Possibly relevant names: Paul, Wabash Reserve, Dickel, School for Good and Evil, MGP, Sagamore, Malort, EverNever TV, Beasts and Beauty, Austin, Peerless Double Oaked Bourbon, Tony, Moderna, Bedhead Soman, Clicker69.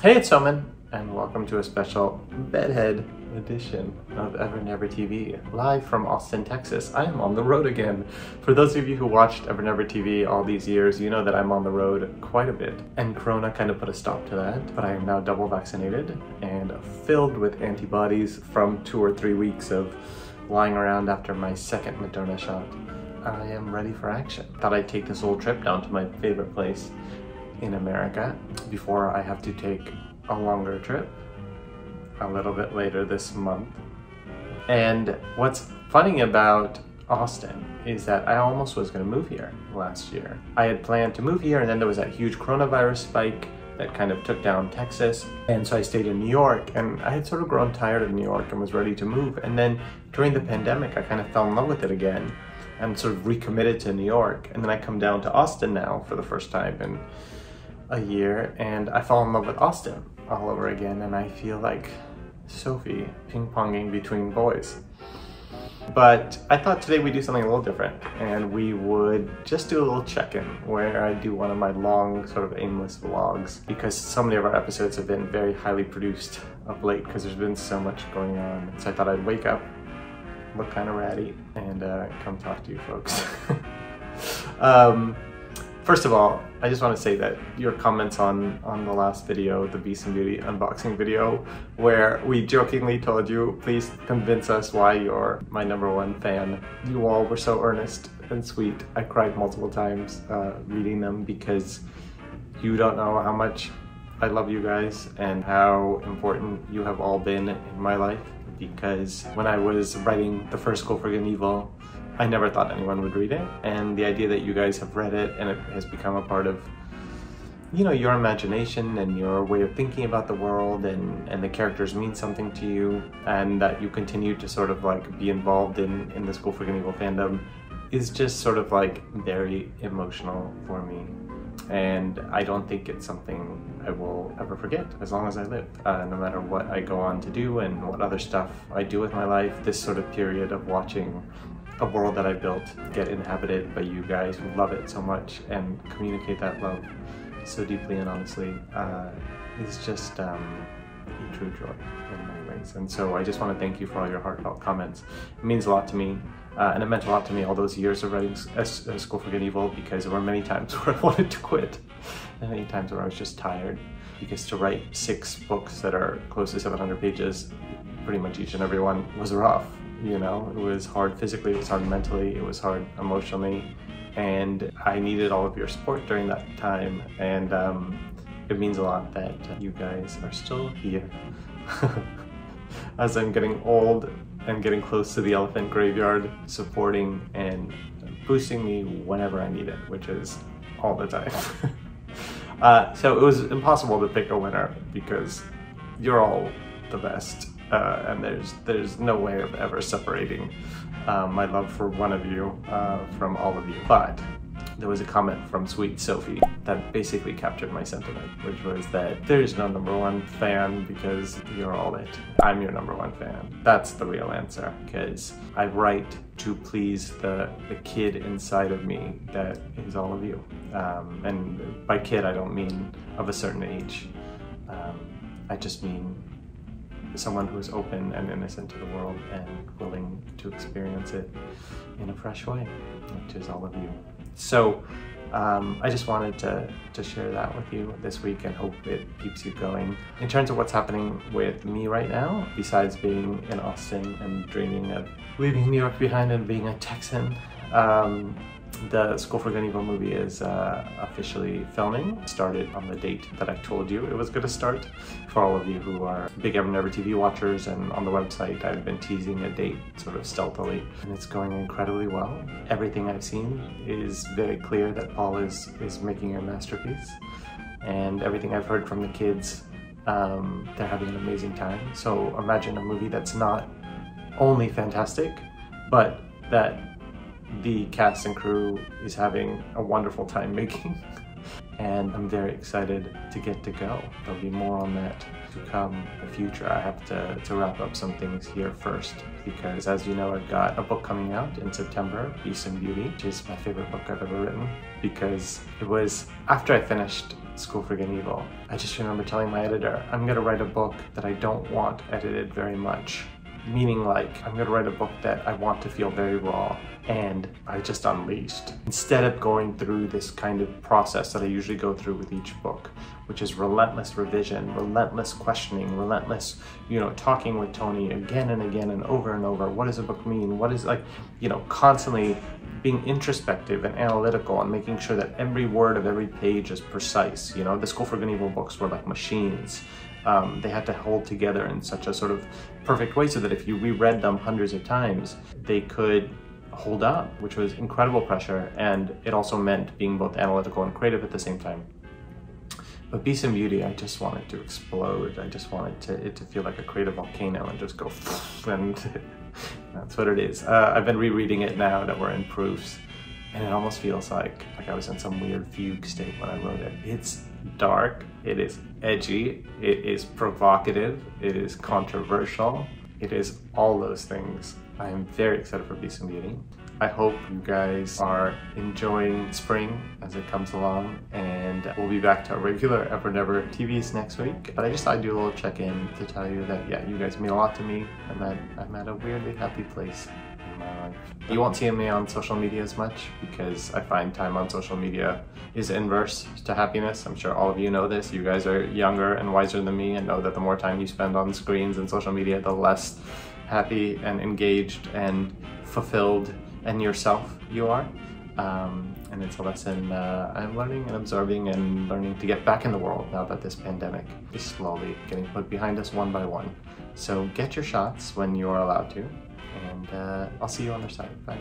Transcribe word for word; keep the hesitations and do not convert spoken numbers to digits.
Hey, it's Soman, and welcome to a special bedhead edition of EverNever T V, live from Austin, Texas. I am on the road again. For those of you who watched EverNever T V all these years, you know that I'm on the road quite a bit. And Corona kind of put a stop to that, but I am now double vaccinated and filled with antibodies from two or three weeks of lying around after my second Moderna shot. I am ready for action. Thought I'd take this little trip down to my favorite place in America before I have to take a longer trip a little bit later this month. And what's funny about Austin is that I almost was going to move here last year. I had planned to move here, and then there was that huge coronavirus spike that kind of took down Texas, and so I stayed in New York, and I had sort of grown tired of New York and was ready to move. And then during the pandemic, I kind of fell in love with it again and sort of recommitted to New York. And then I come down to Austin now for the first time in a year, and I fall in love with Austin all over again, and I feel like Sophie ping-ponging between boys. But I thought today we'd do something a little different, and we would just do a little check-in where I do one of my long, sort of aimless vlogs, because so many of our episodes have been very highly produced of late because there's been so much going on. So I thought I'd wake up, look kind of ratty, and uh, come talk to you folks. um, First of all, I just want to say that your comments on, on the last video, the Beasts and Beauty unboxing video, where we jokingly told you, please convince us why you're my number one fan. You all were so earnest and sweet. I cried multiple times uh, reading them because you don't know how much I love you guys and how important you have all been in my life. Because when I was writing the first School for Good and Evil, I never thought anyone would read it, and the idea that you guys have read it and it has become a part of, you know, your imagination and your way of thinking about the world, and, and the characters mean something to you, and that you continue to sort of like be involved in, in the School for Good and Evil fandom is just sort of like very emotional for me. And I don't think it's something I will ever forget as long as I live. Uh, no matter what I go on to do and what other stuff I do with my life, this sort of period of watching a world that I built get inhabited by you guys who love it so much and communicate that love so deeply and honestly uh, is just um, a true joy in many ways. And so I just want to thank you for all your heartfelt comments. It means a lot to me. Uh, and it meant a lot to me all those years of writing S uh, School for Good and Evil, because there were many times where I wanted to quit, and many times where I was just tired, because to write six books that are close to seven hundred pages, pretty much each and every one, was rough, you know? It was hard physically, it was hard mentally, it was hard emotionally, and I needed all of your support during that time, and um, it means a lot that you guys are still here. As I'm getting old, and getting close to the elephant graveyard, supporting and boosting me whenever I need it, which is all the time. uh, so it was impossible to pick a winner because you're all the best, uh, and there's there's no way of ever separating uh, my love for one of you uh, from all of you. But there was a comment from Sweet Sophie that basically captured my sentiment, which was that there is no number one fan because you're all it. I'm your number one fan. That's the real answer, because I write to please the, the kid inside of me that is all of you. Um, and by kid, I don't mean of a certain age. Um, I just mean someone who is open and innocent to the world and willing to experience it in a fresh way, which is all of you. So um, I just wanted to, to share that with you this week and hope it keeps you going. In terms of what's happening with me right now, besides being in Austin and dreaming of leaving New York behind and being a Texan, um, the School for Good and Evil movie is uh, officially filming. Started on the date that I told you it was going to start. For all of you who are big EverNever T V watchers and on the website, I've been teasing a date sort of stealthily, and it's going incredibly well. Everything I've seen is very clear that Paul is, is making a masterpiece, and everything I've heard from the kids, um, they're having an amazing time. So imagine a movie that's not only fantastic, but that the cast and crew is having a wonderful time making, and I'm very excited to get to go. There'll be more on that to come in the future. I have to, to wrap up some things here first, because as you know, I've got a book coming out in September, Beasts and Beauty, which is my favorite book I've ever written, because it was after I finished School for Good and Evil. I just remember telling my editor, I'm gonna write a book that I don't want edited very much. Meaning, like, I'm gonna write a book that I want to feel very raw, and I just unleashed. Instead of going through this kind of process that I usually go through with each book, which is relentless revision, relentless questioning, relentless, you know, talking with Tony again and again and over and over. What does a book mean? What is, like, you know, constantly being introspective and analytical and making sure that every word of every page is precise. You know, the School for Good and Evil books were like machines. Um, they had to hold together in such a sort of perfect way so that if you reread them hundreds of times, they could hold up, which was incredible pressure. And it also meant being both analytical and creative at the same time. But Beasts and Beauty, I just wanted to explode. I just wanted to, it to feel like a creative volcano and just go, and that's what it is. Uh, I've been rereading it now that we're in proofs, and it almost feels like, like I was in some weird fugue state when I wrote it. It's dark, it is edgy, it is provocative, it is controversial, it is all those things. I am very excited for Beasts and Beauty. I hope you guys are enjoying spring as it comes along, and we'll be back to our regular EverNever T Vs next week. But I just thought I'd do a little check-in to tell you that, yeah, you guys mean a lot to me, and that I'm at a weirdly happy place in my life. You won't see me on social media as much because I find time on social media is inverse to happiness. I'm sure all of you know this. You guys are younger and wiser than me and know that the more time you spend on screens and social media, the less happy and engaged and fulfilled and yourself you are, um, and it's a lesson uh, I'm learning and observing and learning to get back in the world now that this pandemic is slowly getting put behind us one by one. So get your shots when you are allowed to, and uh, I'll see you on the other side. Bye.